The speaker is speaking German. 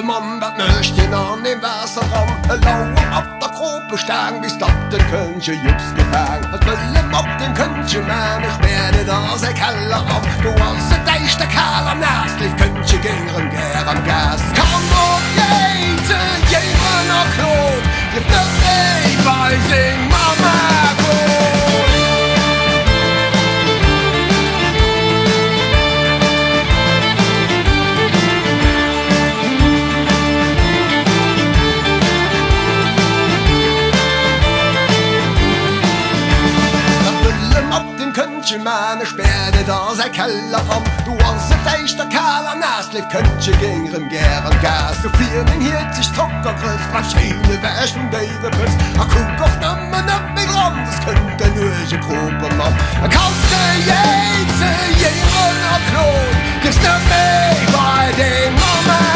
de man dat nöchtjen an den Wasserraum. Lauer ab der Gruppe stang, bis dort den Könche jups gefang. Als Bölle Bob den Könche man, ich werde da se Keller ab. Du hast se deich der Karl am Nas, lief Könche gären gär am Gas. Komm auf Jäte, jeder noch Klot, gib das ey bei sing Mama Go. Meine Sperre da sei Keller rum. Du hast echt der Karl am Nas, lief Könche gären gären Gas. Du fiel den Hirtisch Zuckergriff, Maschine wäschen, David Piss. A guck auf nimmer, nimm mich rum, das könnte nur je Gruppe machen. A kaufst du jede, jeden Abklon, gibst du mich bei den Mama.